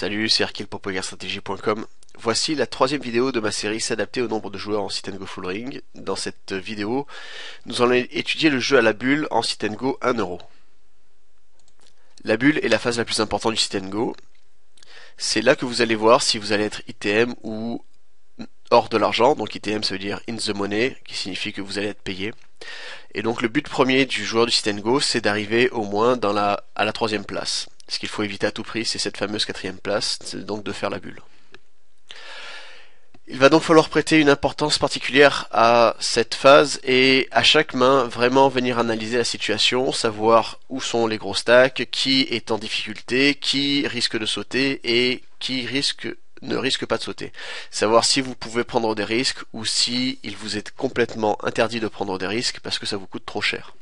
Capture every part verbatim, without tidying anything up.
Salut, c'est Arkyl pour poker stratégie point com. Voici la troisième vidéo de ma série s'adapter au nombre de joueurs en Sit and Go Full Ring. Dans cette vidéo, nous allons étudier le jeu à la bulle en Sit and Go un euro. La bulle est la phase la plus importante du Sit and Go. C'est là que vous allez voir si vous allez être I T M ou hors de l'argent. Donc I T M, ça veut dire in the money, qui signifie que vous allez être payé. Et donc le but premier du joueur du Sit and Go, c'est d'arriver au moins dans la, à la troisième place. Ce qu'il faut éviter à tout prix, c'est cette fameuse quatrième place, c'est donc de faire la bulle. Il va donc falloir prêter une importance particulière à cette phase et à chaque main vraiment venir analyser la situation, savoir où sont les gros stacks, qui est en difficulté, qui risque de sauter et qui risque, ne risque pas de sauter. Savoir si vous pouvez prendre des risques ou si il vous est complètement interdit de prendre des risques parce que ça vous coûte trop cher.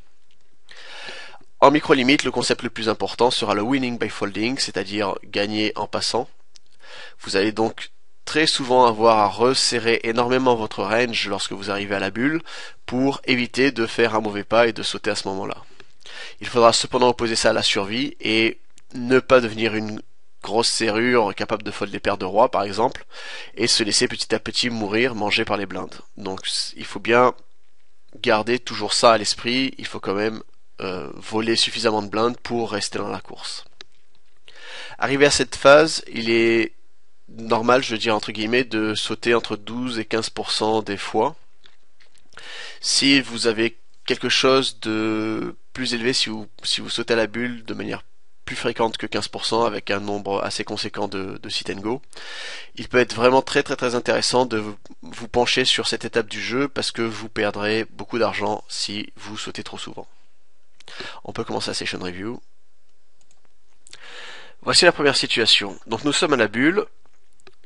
En micro-limite, le concept le plus important sera le winning by folding, c'est-à-dire gagner en passant. Vous allez donc très souvent avoir à resserrer énormément votre range lorsque vous arrivez à la bulle pour éviter de faire un mauvais pas et de sauter à ce moment-là. Il faudra cependant opposer ça à la survie et ne pas devenir une grosse serrure capable de fold les paires de rois par exemple et se laisser petit à petit mourir mangé par les blindes. Donc il faut bien garder toujours ça à l'esprit, il faut quand même Euh, voler suffisamment de blindes pour rester dans la course. Arrivé à cette phase, il est normal, je veux dire entre guillemets, de sauter entre douze et quinze pour cent des fois. Si vous avez quelque chose de plus élevé, si vous, si vous sautez à la bulle de manière plus fréquente que quinze pour cent avec un nombre assez conséquent de, de sit and go, il peut être vraiment très très très intéressant de vous pencher sur cette étape du jeu parce que vous perdrez beaucoup d'argent si vous sautez trop souvent. On peut commencer la session review. Voici la première situation. Donc nous sommes à la bulle.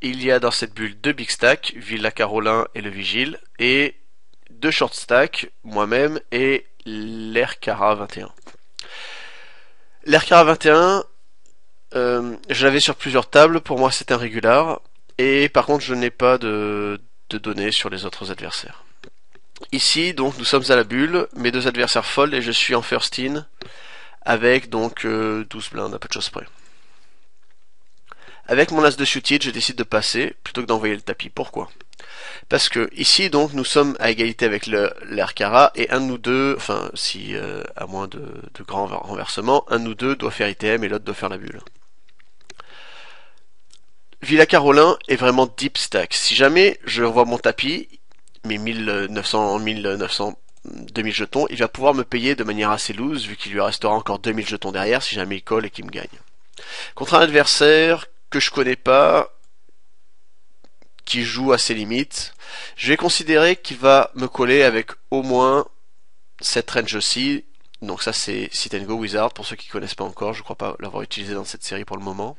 Il y a dans cette bulle deux big stacks, Villa Carolin et le Vigile, et deux short stacks, moi-même et l'Arcara vingt et un. L'Arcara vingt et un, euh, je l'avais sur plusieurs tables. Pour moi, c'est un régular. Et par contre, je n'ai pas de, de données sur les autres adversaires. Ici, donc, nous sommes à la bulle, mes deux adversaires fold et je suis en first in avec donc euh, douze blindes à peu de choses près. Avec mon as de suited, je décide de passer plutôt que d'envoyer le tapis. Pourquoi? Parce que ici, donc, nous sommes à égalité avec l'Arcara et un de nous deux, enfin, si euh, à moins de, de grands renversements, un de nous deux doit faire I T M et l'autre doit faire la bulle. Villa Carolin est vraiment deep stack. Si jamais je revois mon tapis, mes mille neuf cents, mille neuf cents, deux mille jetons, il va pouvoir me payer de manière assez loose vu qu'il lui restera encore deux mille jetons derrière si jamais il colle et qu'il me gagne. Contre un adversaire que je connais pas, qui joue à ses limites, je vais considérer qu'il va me coller avec au moins cette range-ci. Donc ça c'est Sit and Go Wizard pour ceux qui ne connaissent pas encore, je ne crois pas l'avoir utilisé dans cette série pour le moment.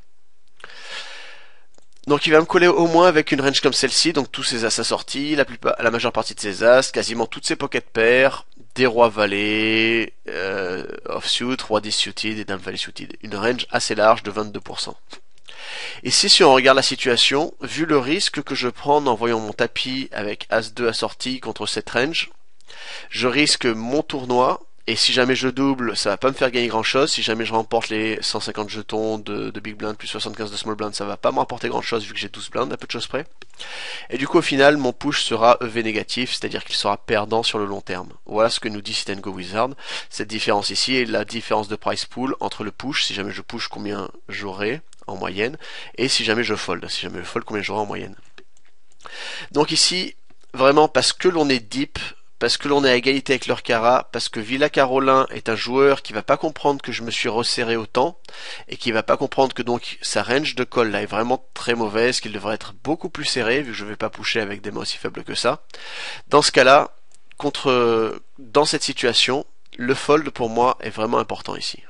Donc il va me coller au moins avec une range comme celle-ci, donc tous ses as assortis, la, plupart, la majeure partie de ses as, quasiment toutes ses pocket pairs, des rois valets, euh, offsuit, rois dissuited et dames valets suited. Une range assez large de vingt-deux pour cent. Et si, si on regarde la situation, vu le risque que je prends en voyant mon tapis avec as deux assorti contre cette range, je risque mon tournoi. Et si jamais je double, ça va pas me faire gagner grand chose. Si jamais je remporte les cent cinquante jetons de, de big blind plus soixante-quinze de small blind, ça va pas me rapporter grand chose vu que j'ai douze blindes à peu de choses près. Et du coup au final mon push sera E V négatif, c'est-à-dire qu'il sera perdant sur le long terme. Voilà ce que nous dit Sit and Go Wizard. Cette différence ici est la différence de price pool entre le push, si jamais je push combien j'aurai en moyenne, et si jamais je fold, si jamais je fold combien j'aurai en moyenne. Donc ici, vraiment parce que l'on est deep, parce que l'on est à égalité avec l'Arcara, parce que Villa Carolin est un joueur qui va pas comprendre que je me suis resserré autant, et qui va pas comprendre que donc sa range de call là est vraiment très mauvaise, qu'il devrait être beaucoup plus serré, vu que je vais pas pusher avec des mains aussi faibles que ça. Dans ce cas-là, contre, dans cette situation, le fold pour moi est vraiment important ici.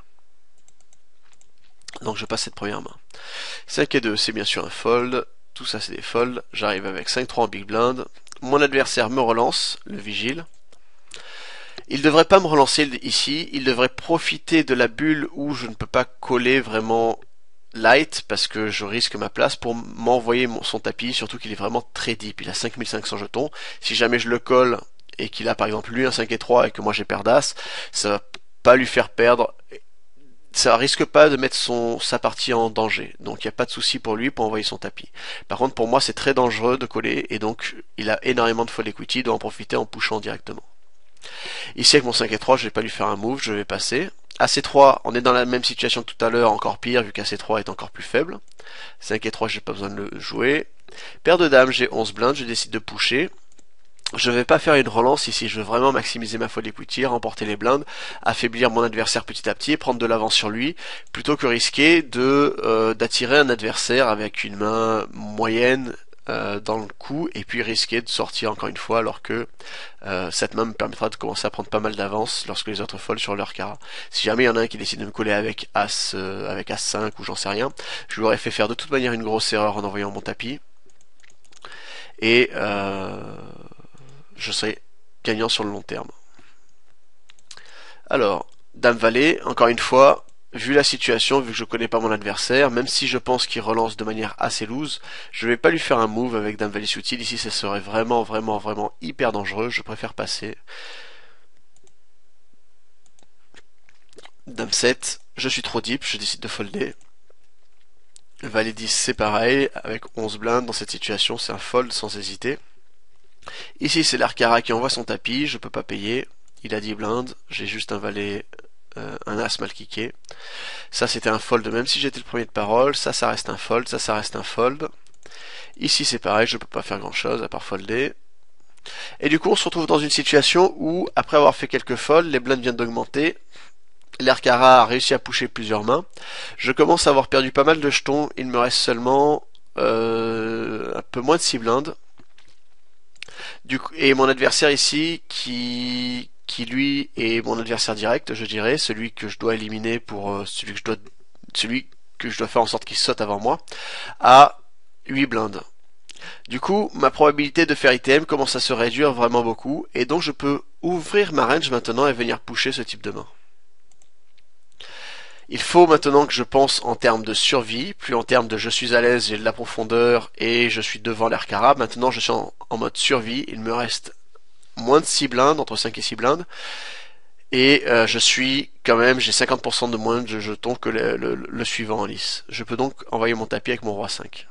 Donc je passe cette première main. cinq et deux, c'est bien sûr un fold, tout ça c'est des folds, j'arrive avec cinq trois en big blind. Mon adversaire me relance, le Vigile. Il ne devrait pas me relancer ici, il devrait profiter de la bulle où je ne peux pas coller vraiment light parce que je risque ma place pour m'envoyer son tapis, surtout qu'il est vraiment très deep, il a cinq mille cinq cents jetons. Si jamais je le colle et qu'il a par exemple lui un cinq et trois et que moi j'ai paire d'as, ça va pas lui faire perdre ça risque pas de mettre son, sa partie en danger. Donc il n'y a pas de souci pour lui pour envoyer son tapis. Par contre pour moi c'est très dangereux de coller et donc il a énormément de fold equity, il doit en profiter en pushant directement. Ici avec mon cinq et trois je vais pas lui faire un move, je vais passer. A C trois, on est dans la même situation que tout à l'heure, encore pire vu qu'A C trois est encore plus faible. cinq et trois j'ai pas besoin de le jouer. Paire de dames, j'ai onze blindes, je décide de pusher. Je ne vais pas faire une relance ici, je veux vraiment maximiser ma fold equity, remporter les blindes, affaiblir mon adversaire petit à petit, prendre de l'avance sur lui, plutôt que risquer de euh, d'attirer un adversaire avec une main moyenne euh, dans le coup, et puis risquer de sortir encore une fois, alors que euh, cette main me permettra de commencer à prendre pas mal d'avance lorsque les autres foldent sur leur cara. Si jamais il y en a un qui décide de me coller avec As, euh, avec As cinq ou j'en sais rien, je lui aurais fait faire de toute manière une grosse erreur en envoyant mon tapis, et... Euh... je serai gagnant sur le long terme. Alors, Dame Valet, encore une fois, vu la situation, vu que je ne connais pas mon adversaire, même si je pense qu'il relance de manière assez loose, je ne vais pas lui faire un move avec Dame Valet sutil. Ici, ça serait vraiment, vraiment, vraiment hyper dangereux. Je préfère passer. Dame sept, je suis trop deep, je décide de folder. Valet dix, c'est pareil, avec onze blindes dans cette situation, c'est un fold sans hésiter. Ici c'est l'Arcara qui envoie son tapis, je peux pas payer, il a dix blindes, j'ai juste un valet, euh, un as mal kické. Ça c'était un fold même si j'étais le premier de parole, ça ça reste un fold, ça ça reste un fold. Ici c'est pareil, je peux pas faire grand chose à part folder. Et du coup on se retrouve dans une situation où après avoir fait quelques folds, les blindes viennent d'augmenter. L'Arcara a réussi à pusher plusieurs mains. Je commence à avoir perdu pas mal de jetons, il me reste seulement euh, un peu moins de six blindes. Du coup, et mon adversaire ici qui, qui lui est mon adversaire direct, je dirais, celui que je dois éliminer pour euh, celui que je dois celui que je dois faire en sorte qu'il saute avant moi, a huit blindes. Du coup, ma probabilité de faire I T M commence à se réduire vraiment beaucoup et donc je peux ouvrir ma range maintenant et venir pusher ce type de main. Il faut maintenant que je pense en termes de survie, plus en termes de je suis à l'aise, j'ai de la profondeur et je suis devant l'Arcara. Maintenant je suis en, en mode survie, il me reste moins de six blindes, entre cinq et six blindes. Et euh, je suis quand même, j'ai cinquante pour cent de moins de jetons que le, le, le suivant en lice. Je peux donc envoyer mon tapis avec mon Roi cinq.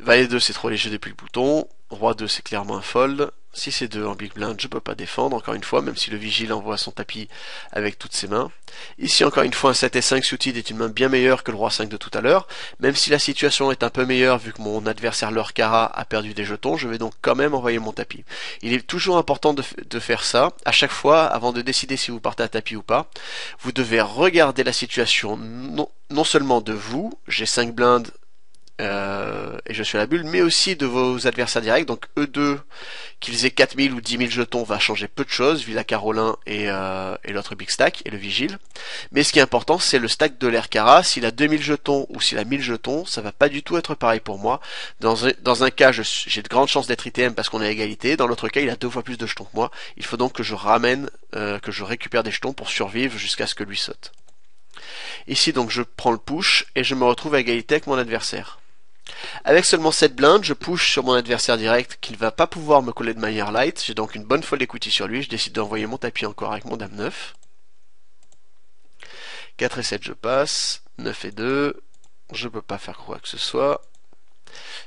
Valet deux c'est trop léger depuis le bouton, Roi deux c'est clairement un fold. Si c'est deux en big blind, je peux pas défendre, encore une fois, même si le vigile envoie son tapis avec toutes ses mains. Ici, encore une fois, un sept et cinq suited est une main bien meilleure que le Roi cinq de tout à l'heure. Même si la situation est un peu meilleure, vu que mon adversaire, l'Arcara, a perdu des jetons, je vais donc quand même envoyer mon tapis. Il est toujours important de, de faire ça. À chaque fois, avant de décider si vous partez à tapis ou pas, vous devez regarder la situation non, non seulement de vous, j'ai cinq blindes, Euh, et je suis à la bulle, mais aussi de vos adversaires directs, donc eux deux, qu'ils aient quatre mille ou dix mille jetons, va changer peu de choses, Villa Carolin et, euh, et l'autre big stack, et le vigile. Mais ce qui est important, c'est le stack de l'Arcara, s'il a deux mille jetons ou s'il a mille jetons, ça va pas du tout être pareil pour moi. Dans un, dans un cas, j'ai de grandes chances d'être I T M parce qu'on est à égalité, dans l'autre cas, il a deux fois plus de jetons que moi, il faut donc que je ramène, euh, que je récupère des jetons pour survivre jusqu'à ce que lui saute. Ici, donc, je prends le push, et je me retrouve à égalité avec mon adversaire. Avec seulement sept blindes, je push sur mon adversaire direct qu'il va pas pouvoir me coller de manière light. J'ai donc une bonne fold equity sur lui. Je décide d'envoyer mon tapis encore avec mon Dame neuf. quatre et sept, je passe. neuf et deux, je peux pas faire quoi que ce soit.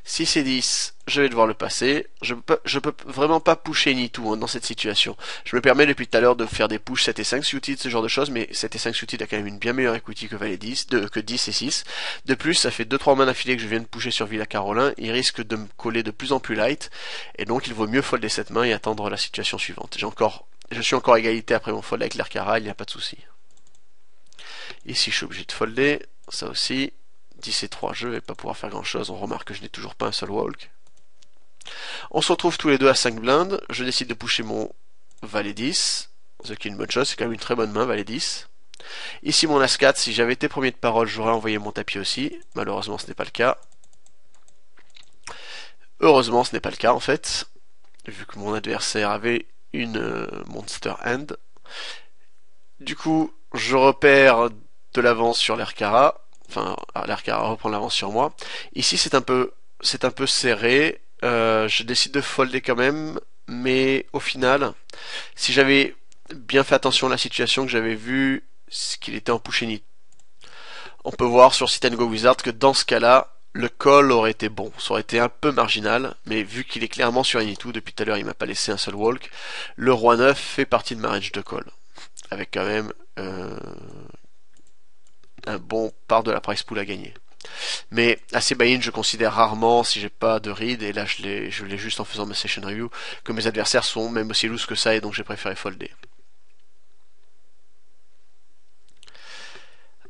six et dix, je vais devoir le passer. Je peux, pas, je peux vraiment pas pusher ni tout hein, dans cette situation. Je me permets depuis tout à l'heure de faire des push sept et cinq suited, ce genre de choses, mais sept et cinq suited a quand même une bien meilleure equity que Valet dix, de, que dix et six. De plus, ça fait deux trois mains d'affilée que je viens de pusher sur Villa Carolin. Il risque de me coller de plus en plus light, et donc il vaut mieux folder cette main et attendre la situation suivante. J'ai encore, je suis encore à égalité après mon fold avec l'Arcara, il n'y a pas de souci. Ici, je suis obligé de folder, ça aussi. dix et trois, je vais pas pouvoir faire grand chose, on remarque que je n'ai toujours pas un seul walk. On se retrouve tous les deux à cinq blindes, je décide de pusher mon Valet dix, ce qui est une bonne chose, c'est quand même une très bonne main, Valet dix. Ici mon As quatre, si j'avais été premier de parole, j'aurais envoyé mon tapis aussi, malheureusement ce n'est pas le cas. Heureusement ce n'est pas le cas en fait, vu que mon adversaire avait une euh, monster hand. Du coup, je repère de l'avance sur l'Arcara. Enfin, l'Arcara reprend l'avance sur moi. Ici, c'est un peu, c'est un peu serré. Euh, je décide de folder quand même, mais au final, si j'avais bien fait attention à la situation que j'avais vue qu'il était en Puccini. On peut voir sur Sit and Go Wizard que dans ce cas-là, le call aurait été bon. Ça aurait été un peu marginal, mais vu qu'il est clairement sur Initu, depuis tout à l'heure il m'a pas laissé un seul walk, le Roi neuf fait partie de ma range de call. Avec quand même euh, un bon part de la price pool à gagner. Mais assez buy-in, je considère rarement si j'ai pas de read, et là je l'ai je l'ai juste en faisant ma session review, que mes adversaires sont même aussi loose que ça, et donc j'ai préféré folder.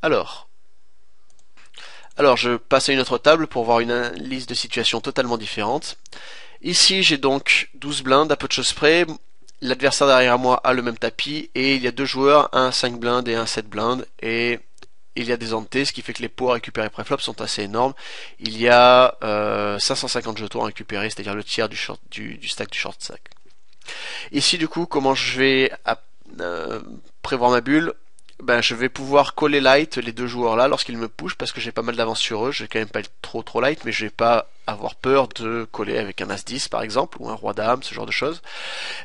Alors... Alors je passe à une autre table pour voir une liste de situations totalement différente. Ici j'ai donc douze blindes à peu de choses près, l'adversaire derrière moi a le même tapis, et il y a deux joueurs, un cinq blindes et un sept blindes, et il y a des hantés, ce qui fait que les pots à récupérer préflop sont assez énormes. Il y a euh, cinq cent cinquante jetons à récupérer, c'est-à-dire le tiers du, short, du, du stack du short stack. Ici du coup, comment je vais euh, prévoir ma bulle? Ben, je vais pouvoir coller light les deux joueurs là lorsqu'ils me pushent, parce que j'ai pas mal d'avance sur eux. Je vais quand même pas être trop trop light, mais je vais pas avoir peur de coller avec un as dix par exemple, ou un roi-dame, ce genre de choses.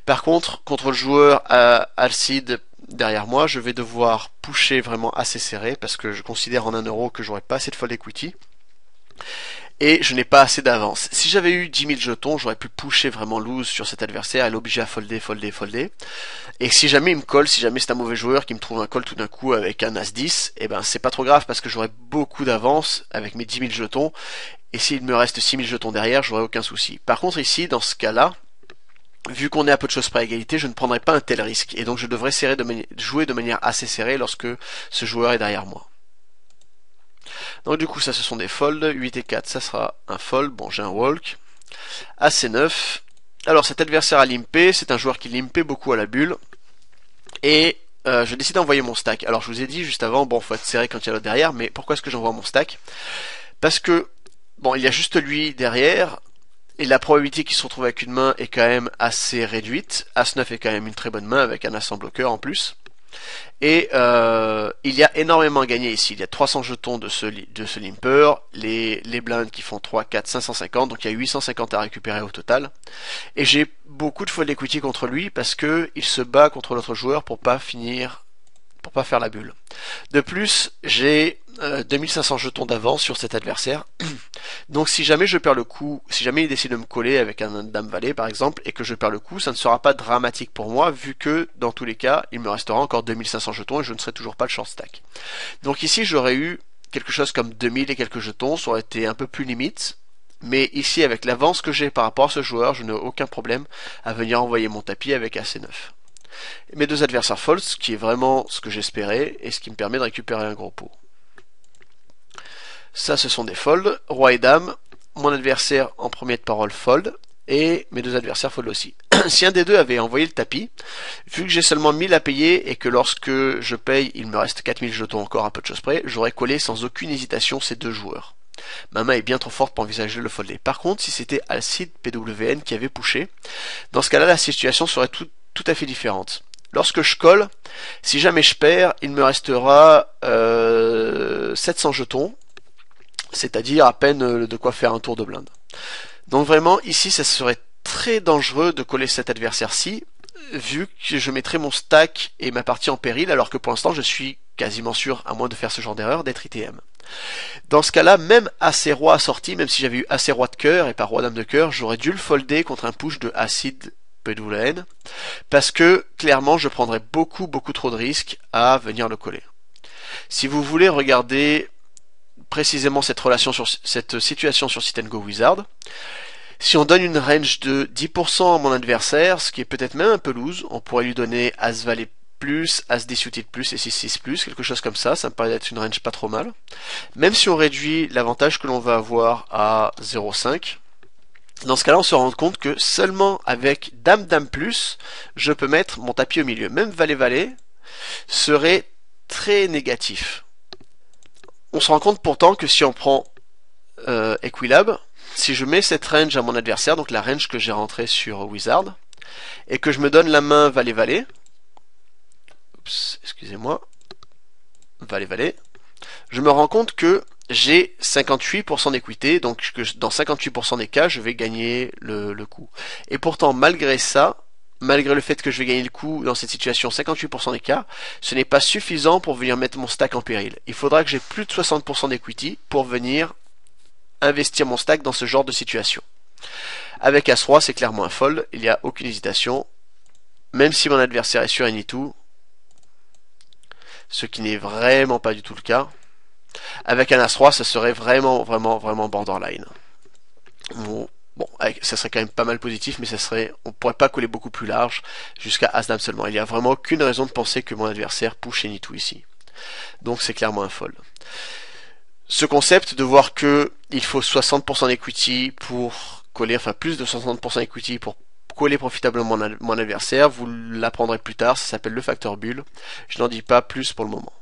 Par contre, contre le joueur euh, Alcide derrière moi, je vais devoir pusher vraiment assez serré, parce que je considère en un euro que j'aurais pas assez de fold equity. Et je n'ai pas assez d'avance. Si j'avais eu dix mille jetons, j'aurais pu pusher vraiment loose sur cet adversaire et l'obliger à folder, folder, folder. Et si jamais il me colle, si jamais c'est un mauvais joueur qui me trouve un call tout d'un coup avec un as dix, eh ben c'est pas trop grave parce que j'aurais beaucoup d'avance avec mes dix mille jetons. Et s'il me reste six mille jetons derrière, j'aurais aucun souci. Par contre ici, dans ce cas-là, vu qu'on est à peu de choses près à égalité, je ne prendrai pas un tel risque. Et donc je devrais serrer de mani- jouer de manière assez serrée lorsque ce joueur est derrière moi. Donc du coup ça ce sont des folds, huit et quatre ça sera un fold, bon j'ai un walk, A C neuf, alors cet adversaire a limpé, c'est un joueur qui limpait beaucoup à la bulle, et euh, je décide d'envoyer mon stack. Alors je vous ai dit juste avant, bon faut être serré quand il y a l'autre derrière, mais pourquoi est-ce que j'envoie mon stack? Parce que, bon il y a juste lui derrière, et la probabilité qu'il se retrouve avec une main est quand même assez réduite, As neuf est quand même une très bonne main avec un As en bloqueur en plus. Et euh, il y a énormément à gagner ici, il y a trois cents jetons de ce, de ce limper, les, les blindes qui font trois, quatre, cinq cent cinquante, donc il y a huit cent cinquante à récupérer au total. Et j'ai beaucoup de fold equity contre lui parce que il se bat contre l'autre joueur pour pas finir, pour pas faire la bulle. De plus, j'ai euh, deux mille cinq cents jetons d'avance sur cet adversaire, donc si jamais je perds le coup, si jamais il décide de me coller avec un dame valet par exemple, et que je perds le coup, ça ne sera pas dramatique pour moi, vu que dans tous les cas, il me restera encore deux mille cinq cents jetons et je ne serai toujours pas le short stack. Donc ici, j'aurais eu quelque chose comme deux mille et quelques jetons, ça aurait été un peu plus limite, mais ici, avec l'avance que j'ai par rapport à ce joueur, je n'ai aucun problème à venir envoyer mon tapis avec A C neuf. Mes deux adversaires fold, ce qui est vraiment ce que j'espérais, et ce qui me permet de récupérer un gros pot. Ça, ce sont des folds, roi et dame, mon adversaire en premier de parole fold, et mes deux adversaires fold aussi. Si un des deux avait envoyé le tapis, vu que j'ai seulement mille à payer, et que lorsque je paye, il me reste quatre mille jetons encore à peu de choses près, j'aurais collé sans aucune hésitation ces deux joueurs. Ma main est bien trop forte pour envisager le folder. Par contre, si c'était Alcide P W N qui avait pushé, dans ce cas-là, la situation serait toute tout à fait différente. Lorsque je colle, si jamais je perds, il me restera euh, sept cents jetons, c'est-à-dire à peine de quoi faire un tour de blinde. Donc vraiment, ici, ça serait très dangereux de coller cet adversaire-ci, vu que je mettrais mon stack et ma partie en péril, alors que pour l'instant, je suis quasiment sûr, à moins de faire ce genre d'erreur, d'être I T M. Dans ce cas-là, même A C roi assorti, même si j'avais eu A C roi de cœur et pas roi-dame de cœur, j'aurais dû le folder contre un push de acide P W N, parce que clairement je prendrais beaucoup beaucoup trop de risques à venir le coller. Si vous voulez regarder précisément cette relation sur cette situation sur Sit and Go Wizard, si on donne une range de dix pour cent à mon adversaire, ce qui est peut-être même un peu loose, on pourrait lui donner As Valet plus, As dix suited plus et six six plus, quelque chose comme ça, ça me paraît être une range pas trop mal. Même si on réduit l'avantage que l'on va avoir à zéro virgule cinq, dans ce cas-là, on se rend compte que seulement avec dame dame plus, je peux mettre mon tapis au milieu. Même valet valet serait très négatif. On se rend compte pourtant que si on prend euh, Equilab, si je mets cette range à mon adversaire, donc la range que j'ai rentrée sur Wizard, et que je me donne la main valet valet, oups, excusez-moi, valet valet, je me rends compte que j'ai cinquante-huit pour cent d'équité, donc dans cinquante-huit pour cent des cas, je vais gagner le, le coup. Et pourtant, malgré ça, Malgré le fait que je vais gagner le coup dans cette situation cinquante-huit pour cent des cas, ce n'est pas suffisant pour venir mettre mon stack en péril. Il faudra que j'ai plus de soixante pour cent d'equity pour venir investir mon stack dans ce genre de situation. Avec As-Roi, c'est clairement un fold, il n'y a aucune hésitation, même si mon adversaire est sur Any deux, ce qui n'est vraiment pas du tout le cas. Avec un As-Roi, ça serait vraiment, vraiment, vraiment borderline. Bon, bon avec, ça serait quand même pas mal positif, mais ça serait, on ne pourrait pas coller beaucoup plus large jusqu'à As-Dame seulement. Il n'y a vraiment aucune raison de penser que mon adversaire push Any deux ici. Donc c'est clairement un fold. Ce concept de voir que il faut soixante pour cent d'equity pour coller, enfin plus de soixante pour cent d'equity pour coller profitablement mon adversaire, vous l'apprendrez plus tard, ça s'appelle le facteur bulle. Je n'en dis pas plus pour le moment.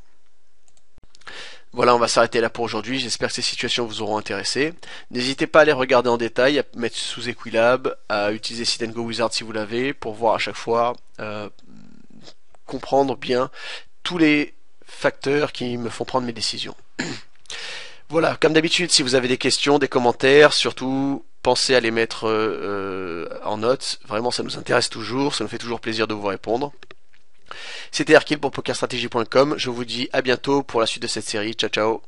Voilà, on va s'arrêter là pour aujourd'hui. J'espère que ces situations vous auront intéressé. N'hésitez pas à les regarder en détail, à mettre sous Equilab, à utiliser Sit and Go Wizard si vous l'avez, pour voir à chaque fois, euh, comprendre bien tous les facteurs qui me font prendre mes décisions. Voilà, comme d'habitude, si vous avez des questions, des commentaires, surtout pensez à les mettre euh, en note. Vraiment, ça nous intéresse toujours, ça nous fait toujours plaisir de vous répondre. C'était Arkyl pour PokerStrategy point com, je vous dis à bientôt pour la suite de cette série. Ciao, ciao.